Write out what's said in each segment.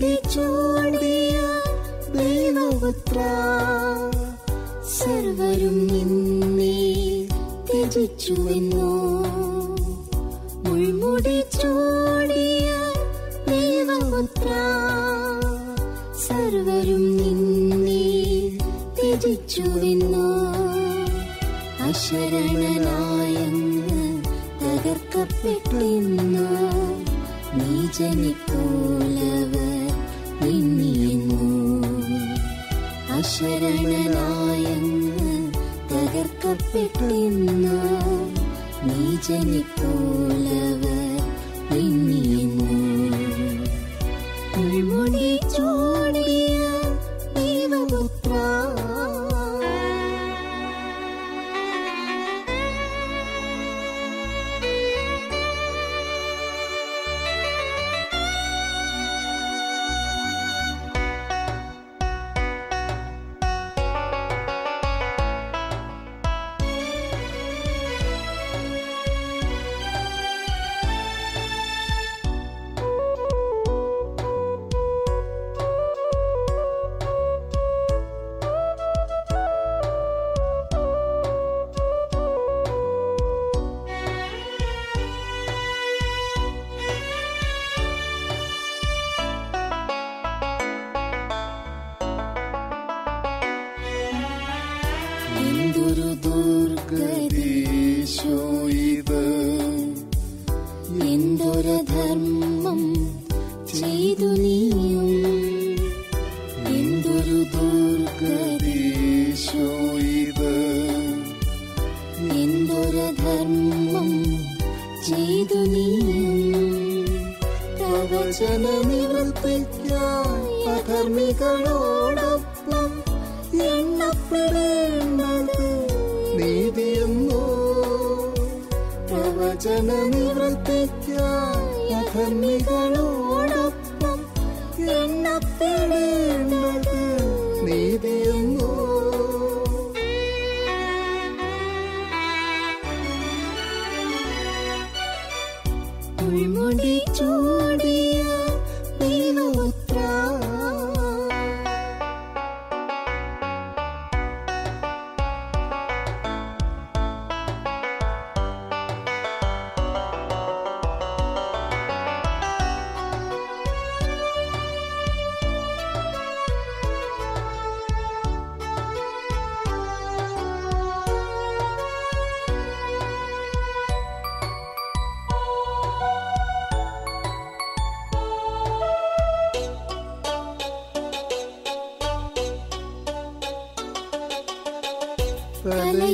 കൊടിച്ചോടിയ ദൈവപുത്ര സർവരും നിന്നെ ത്യജിച്ചുവെന്നോ. മുൾമുടി ചോടിയ ദൈവപുത്ര സർവരും നിന്നെ ത്യജിച്ചുവെന്നോ. അശരണനായെന്ന് തകർക്കപ്പെട്ടിരുന്നോ, നീജനെപ്പോലവർ നിന്നിയെന്നോ. അശരണനായെന്ന് തകർക്കപ്പെട്ടിരുന്നോ, നീജനെപ്പോലവർ നിന്നിയെന്നോ. മുൾമുടി ചൂടിയ ദൈവപുത്ര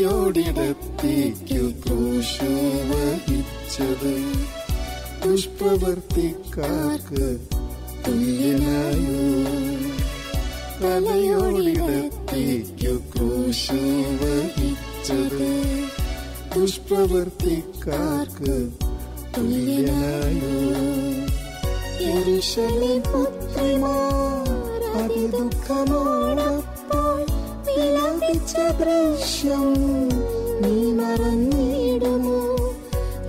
യോടിടത്തേക്കു ക്രൂശ് വഹിച്ചത് ദുഷ്പ്രവർത്തിക്കാർക്ക് തുല്യനായോ. തലയോടിടത്തേക്കു ക്രൂശ് വഹിച്ചത് ദുഷ്പ്രവർത്തിക്കാർക്ക് തുല്യനായോ. യെരൂശലേം പുത്രിമാർ അതിദുഃഖമോടപ്പോൾ വിലപിച്ച ദൃശ്യം നീ മറന്നിടുമോ?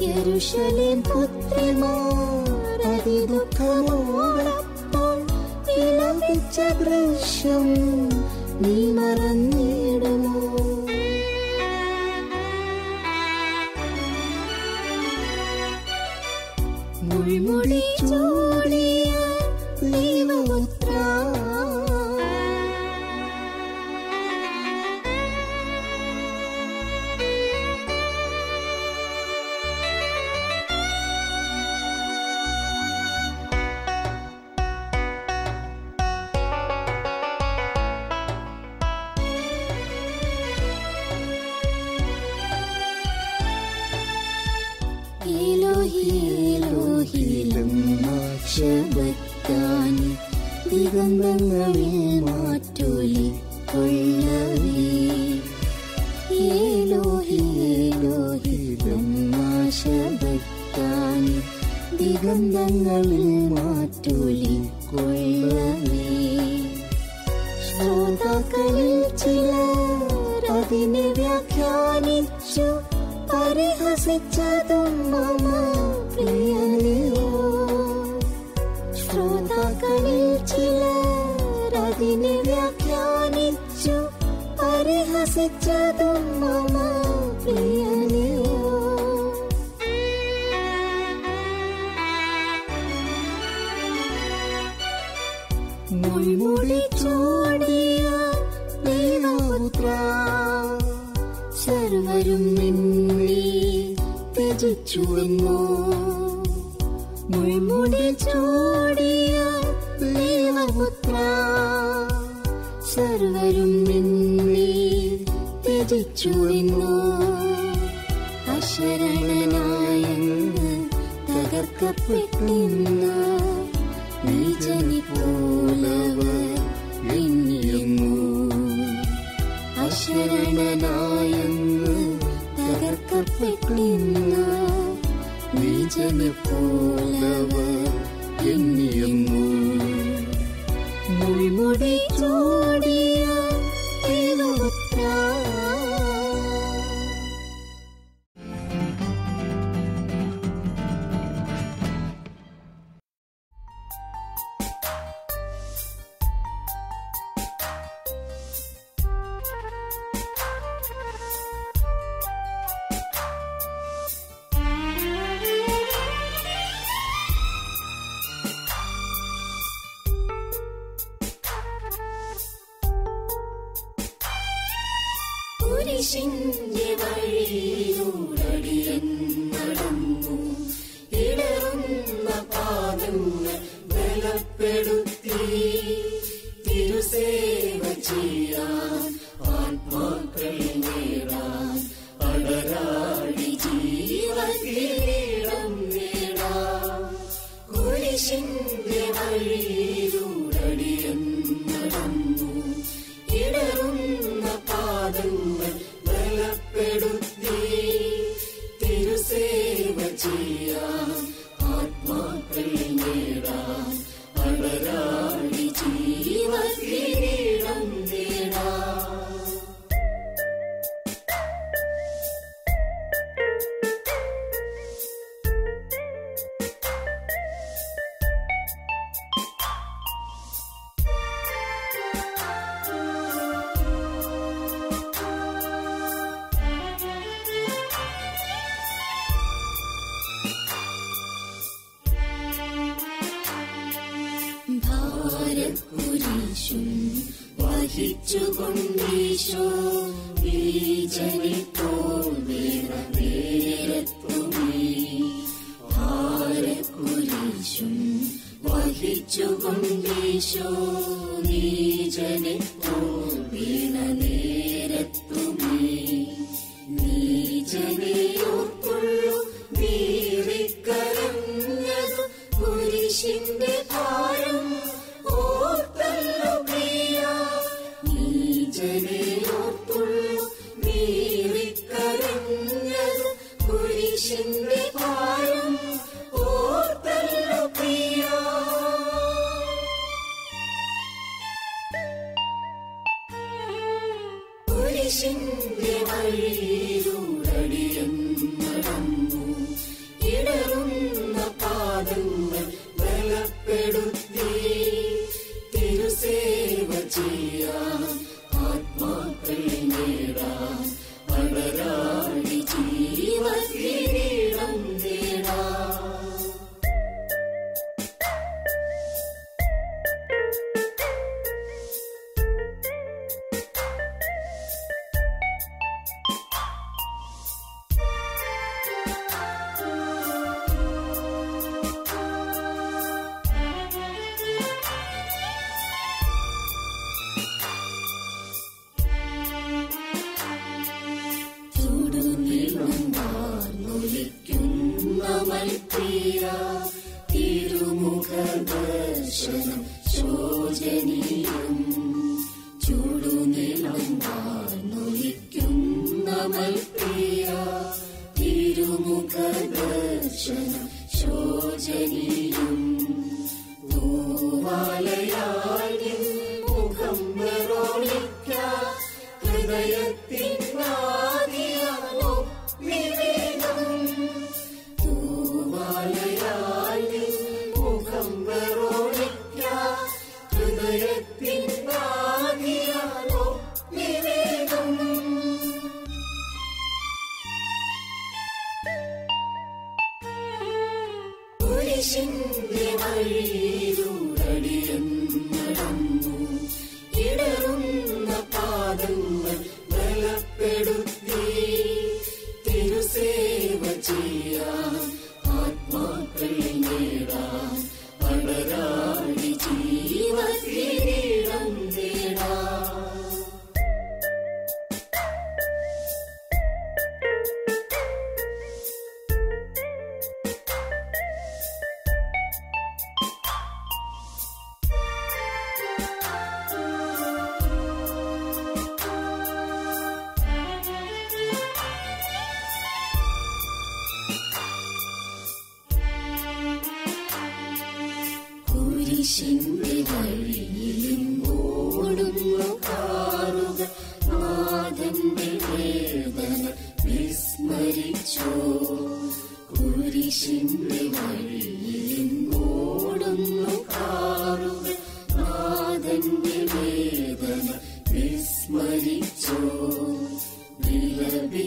യെരൂശലേം പുത്രിമാർ അതിദുഃഖമോടപ്പോൾ വിലപിച്ച ദൃശ്യം നീ മറന്നിടുമോ? മുൾമുടി ചൂടിയ ദൈവപുത്ര ക്ഷപത്താനി ദിഗന്ധങ്ങളിൽ മാറ്റൊലി കൊള്ളവേ. ഏലോഹി ഏലോഹി ലമ്മാ ശബ്ദത്താനി ദിഗന്ധങ്ങളിൽ മാറ്റൊലി കൊള്ളവേ. ശ്രോതാക്കളിൽ ചിലർ അതിനെ വ്യാഖ്യാനിച്ചു പരിഹസിച്ചതും മമ പ്രിയനേ. ശ്രോതാക്കളിൽ തന്നെ വ്യാഖ്യാനിച്ചു പരിഹസിച്ചതും മമ പ്രിയനെയോ. മുൾമുടി ചൂടിയ ദൈവപുത്ര സർവരും നിന്നെ ത്യജിച്ചുവെന്നോ. മുൾമുടി ചൂടിയ ദൈവപുത്ര സർവരും നിന്നെ ത്യജിച്ചുവെന്നോ. അശരണനായെന്ന് തകർക്കപ്പെട്ടിരുന്ന നീചനെ പോലവർ മിന്നിയെന്നു. അശരണനായെന്ന് തകർക്കപ്പെട്ടിരുന്ന നീചനെ പോലവർ മിന്നിയെന്നു. മുൾമുടി ചൂടിയ ദൈവപുത്രാ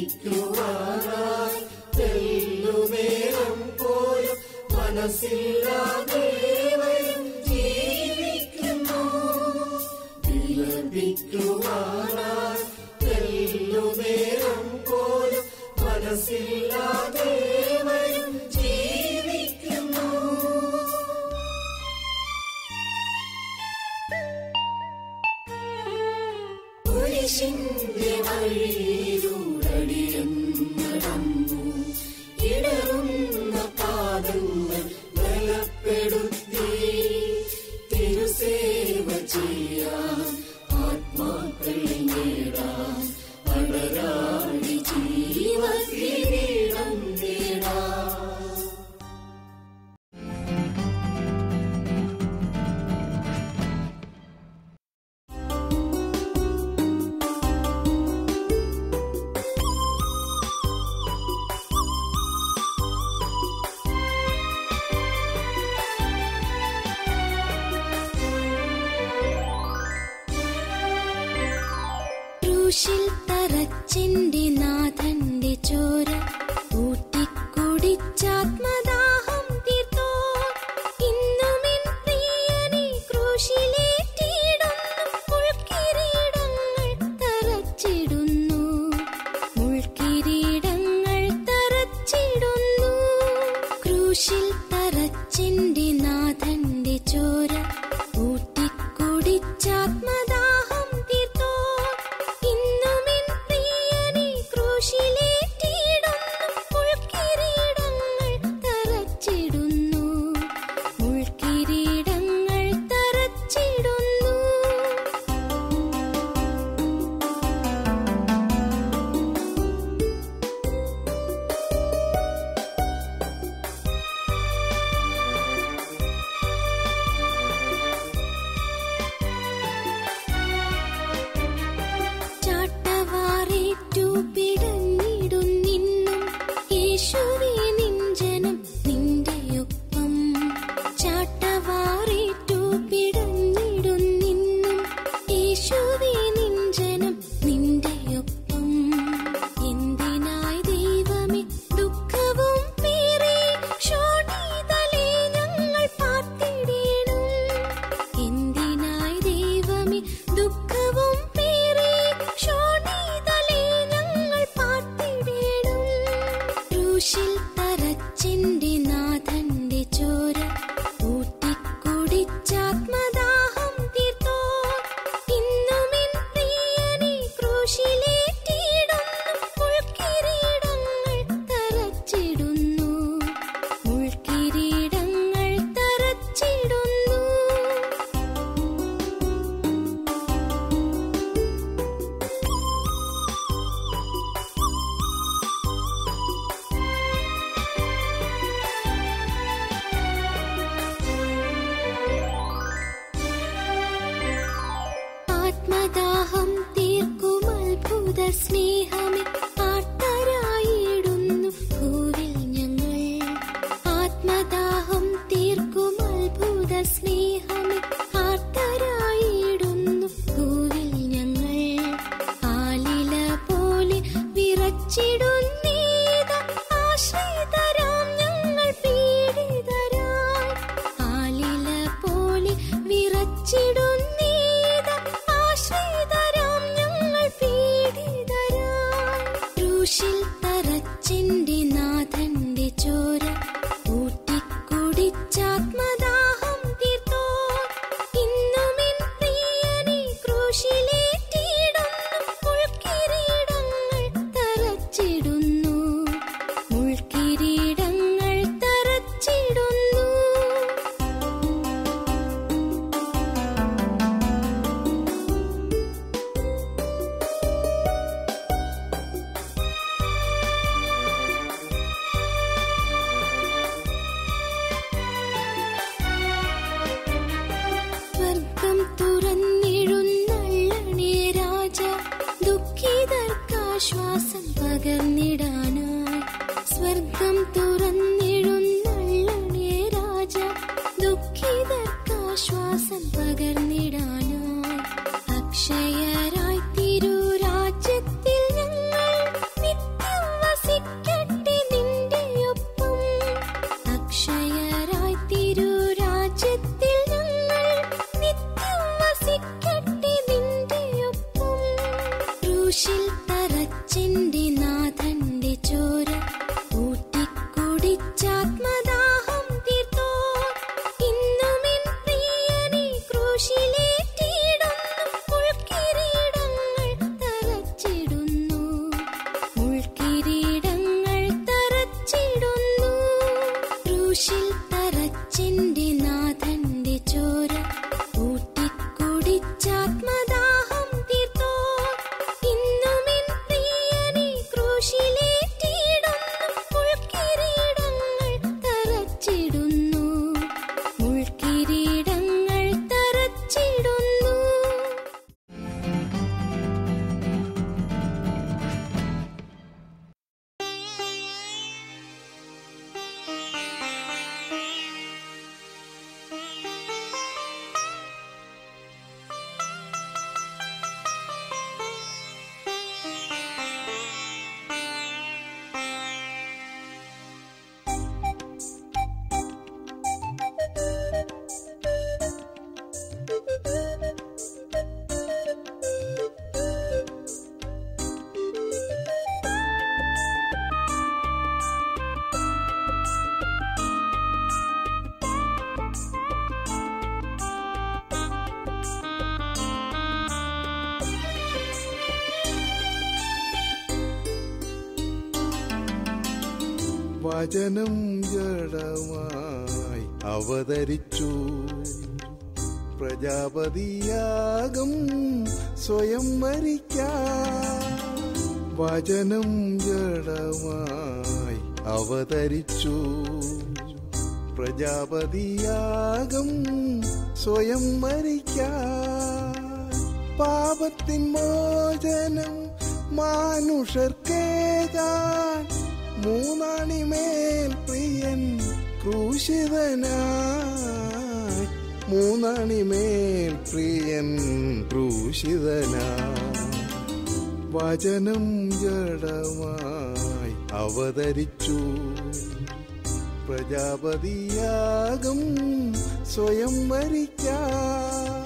മരിക്കുവാനായി തെല്ലുമേളം പോയ മനസ്സില്ലാ ദേവനും ജീവിക്കുന്നു. വിലപിക്കുവാനായി തെല്ലുമേളം പോയ മനസ്സില്ലാ ദേവനും ജീവിക്കുന്നു. ൂടടിയെന്നു ഇടറുന്ന പാദങ്ങൾ ബലപ്പെടുത്തി തിരുസേവ ചെയ്യാൻ ആത്മാക്കളെ നേടാം. അടരാടി ജീവകിരീടം നേടാം. ിൽ തറച്ചിന്റെ നാഥന്റെ ചോര ഊട്ടിക്കുടിച്ചാത്മദാഹം തീർത്തോ. ഇന്നുമിൻ പ്രിയനെ ക്രൂശിലേറ്റിടുന്നു. മുൾക്കിരീടങ്ങൾ തറച്ചിടുന്നു. മുൾക്കിരീടങ്ങൾ തറച്ചിടുന്നു. ക്രൂശിൽ തറച്ചിന്റെ നാഥന്റെ ചോര ഊട്ടിക്കുടിച്ചാത്മദാഹം തീർത്തോ. കുശിൽ തറച്ചിൻ്റെ നാഥൻ്റെ ചോര ൂട്ടിക്കുടിച്ചാത്മദാഹം തീർത്തോ ഇന്നുമിൻ പ്രിയനെ ക്രൂശിലേറ്റിടുന്നു. മുൾക്കിരീടങ്ങൾ തറച്ചിടുന്നു, മുൾക്കിരീടങ്ങൾ തറച്ചിടുന്നു. ക്രൂശിൽ തറച്ചിൻ്റെ നാഥൻ്റെ ചോര ൂട്ടിക്കുടിച്ചാത്മദാഹം വചനം ജഡമായി അവതരിച്ചു, പ്രജാപതിയാകും സ്വയം മരിക്കാൻ. വചനം ജഡമായി അവതരിച്ചു, പ്രജാപതിയാകും സ്വയം മരിക്കാൻ. പാപത്തിൻ മോചനം മാനുഷർക്കേകാൻ മൂന്നാണി മേൽ പ്രിയൻ ക്രൂശിതനായി, മൂന്നാണി മേൽ പ്രിയൻ ക്രൂശിതനായി. വചനം ജഡമായി അവതരിച്ചു, പ്രജാപതിയാകും സ്വയം മരിക്കാൻ.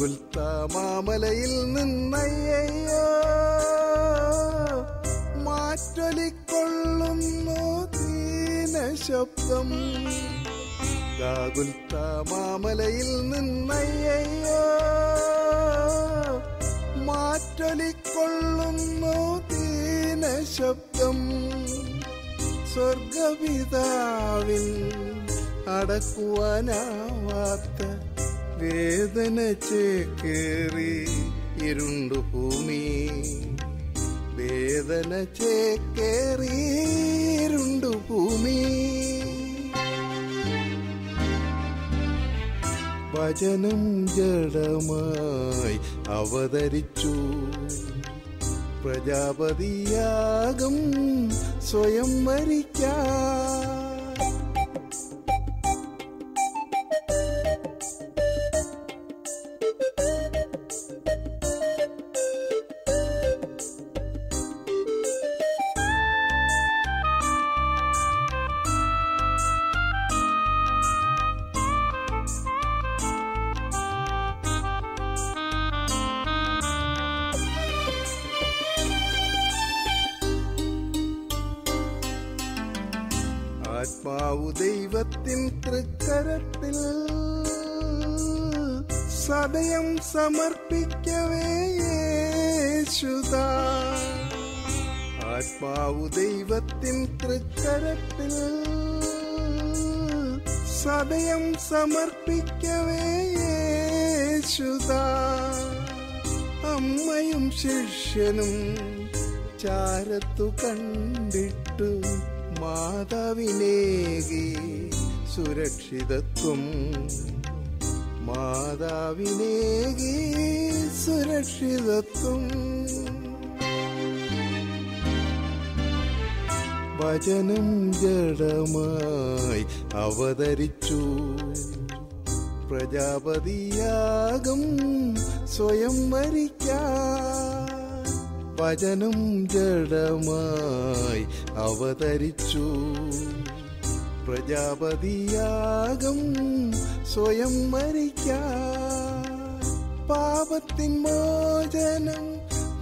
ഗുൽത്താ മാമലയിൽ നിന്നയ്യോ മാറ്റൊലിക്കൊള്ളുന്നു ദീന ശബ്ദം. ഗുൽത്താ മാമലയിൽ നിന്നയ്യോ മാറ്റൊലിക്കൊള്ളുന്നു ദീന ശബ്ദം. സ്വർഗപിതാവിൽ അടക്കുവാനാവാത്ത വേദന ചേക്കേറി ഇരുണ്ടു ഭൂമി, വേദന ചേക്കേറി ഇരുണ്ടു ഭൂമി. വചനം ജഡമായി അവതരിച്ചു, പ്രജാപതിയാകും സ്വയം മരിക്കാൻ. ആത്മാവു ദൈവത്തിൻ തൃക്കരത്തിൽ സദയം സമർപ്പിക്കവേ യേശുദാ. ആത്മാവു ദൈവത്തിൻ തൃക്കരത്തിൽ സദയം സമർപ്പിക്കവേ യേശുദാ. അമ്മയും ശിഷ്യനും ചാരത്തു കണ്ടിട്ടു മാതാവിനേകി സുരക്ഷിതത്വം മാതാവിനേകി സുരക്ഷിതത്വം വചനം ജഡമായി അവതരിച്ചു പ്രജാപതിയാകും സ്വയം മരിക്കാൻ വചനം ജഡമായി അവതരിച്ചു പ്രജാപതിയാകും സ്വയം മരിക്കാൻ പാപത്തിൻ മോചനം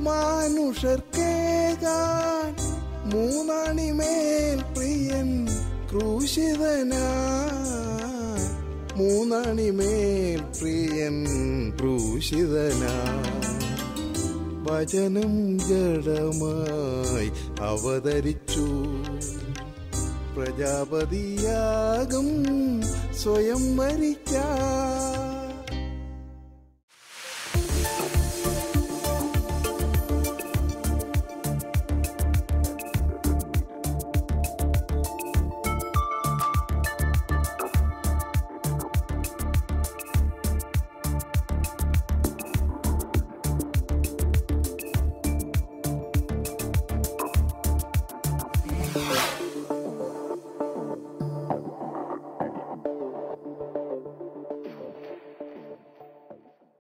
മാനുഷർക്കേകാൻ മൂന്നാണിമേൽ പ്രിയൻ ക്രൂശിതനായി മൂന്നാണിമേൽ പ്രിയൻ ക്രൂശിതനായി വചനം ജഡമായി അവതരിച്ചു പ്രജാപതിയാകും സ്വയം മരിക്കാൻ